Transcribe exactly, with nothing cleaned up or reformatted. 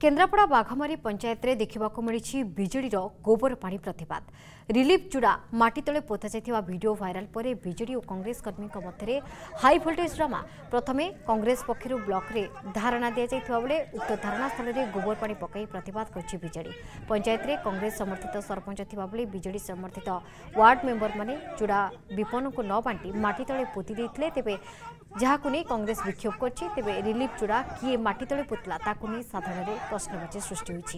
केन्द्रापड़ा बाघमारी पंचायत रे देखा मिली बीजेडी गोबर पाणी प्रतिवाद। रिलीफ चूड़ा माटी तले पोता जाइथिबा वीडियो वायरल परे बीजेडी और कांग्रेस कर्मी मध्य हाई भोल्टेज ड्रामा। प्रथम कांग्रेस पक्षर ब्लॉक रे धारणा दि जाइथिबा बेले उक्त धारणा स्थल में गोबर पाणी पकाई प्रतिवाद करछि बीजेडी। पंचायत रे कांग्रेस समर्थित सरपंच थिबा बेले बीजेडी समर्थित वार्ड मेंबर माने चूड़ा विपणन को न बांटी माटी तले पोती देइथिले। तेबे जहाकु नै कांग्रेस विक्षोभ करछि। तेबे रिलीफ चूड़ा किए माटी तले पोतला ताकु नै साधारण प्रश्नवाची सृष्टि होइछि।